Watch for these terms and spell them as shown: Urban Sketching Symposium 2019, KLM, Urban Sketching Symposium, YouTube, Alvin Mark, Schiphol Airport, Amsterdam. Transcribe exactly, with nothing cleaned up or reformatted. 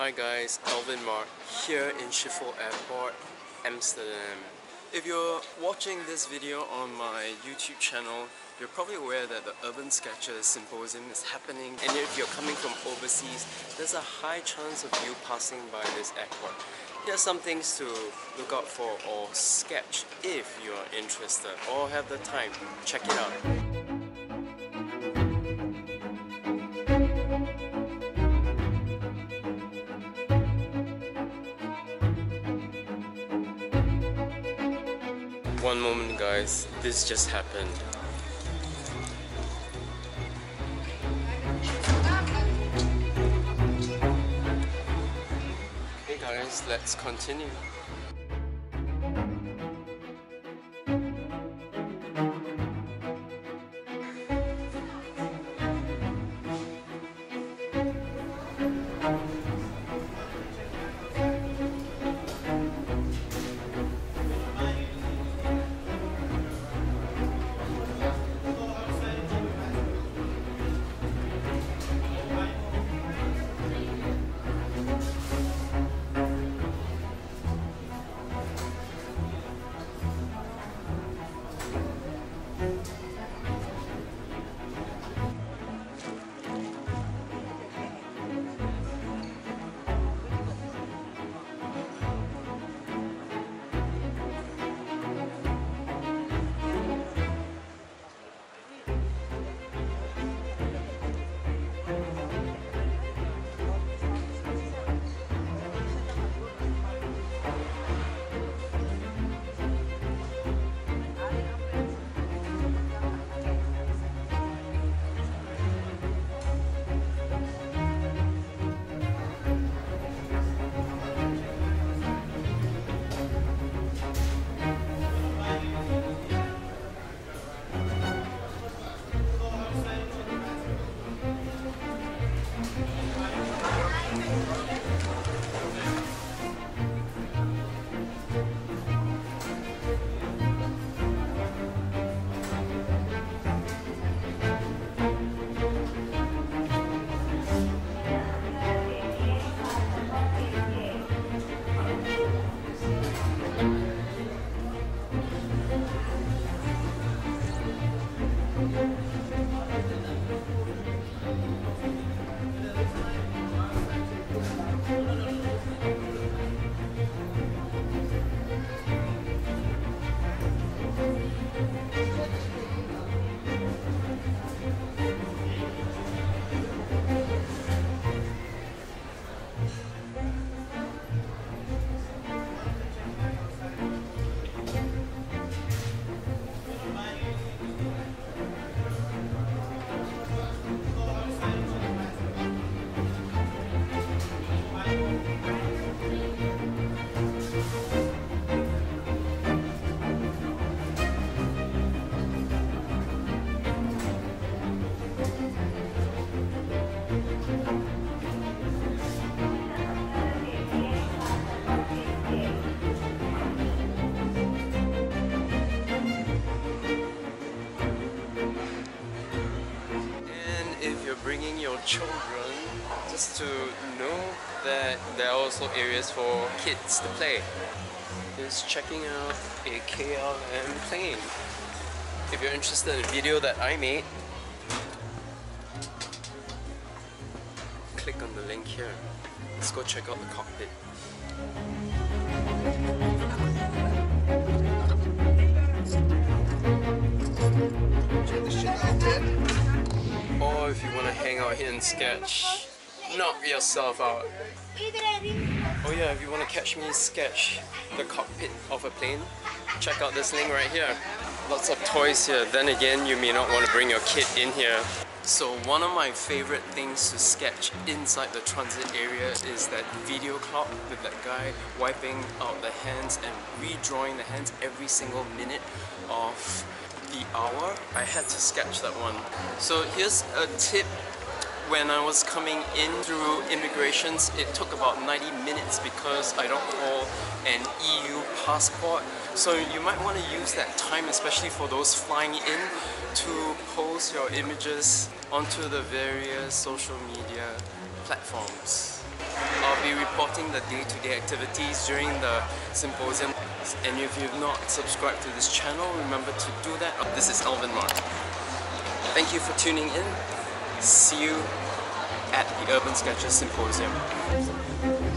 Hi guys, Alvin Mark here in Schiphol Airport, Amsterdam. If you're watching this video on my YouTube channel, you're probably aware that the Urban Sketching Symposium is happening, and if you're coming from overseas, there's a high chance of you passing by this airport. Here's some things to look out for or sketch if you are interested or have the time. Check it out. One moment guys, this just happened. Hey guys, let's continue. Bringing your children, just to know that there are also areas for kids to play. Just checking out a K L M plane. If you're interested in the video that I made, click on the link here. Let's go check out the cockpit. If you want to hang out here and sketch, knock yourself out. Oh yeah, if you want to catch me sketch the cockpit of a plane, check out this link right here. Lots of toys here. Then again, you may not want to bring your kid in here. So one of my favorite things to sketch inside the transit area is that video clock with that guy wiping out the hands and redrawing the hands every single minute of the hour. I had to sketch that one. So here's a tip. When I was coming in through immigrations, it took about ninety minutes because I don't hold an E U passport. So you might want to use that time, especially for those flying in, to post your images onto the various social media platforms. I'll be reporting the day-to-day activities during the symposium. And if you've not subscribed to this channel, remember to do that. This is Alvin Mark. Thank you for tuning in. See you at the Urban Sketchers Symposium.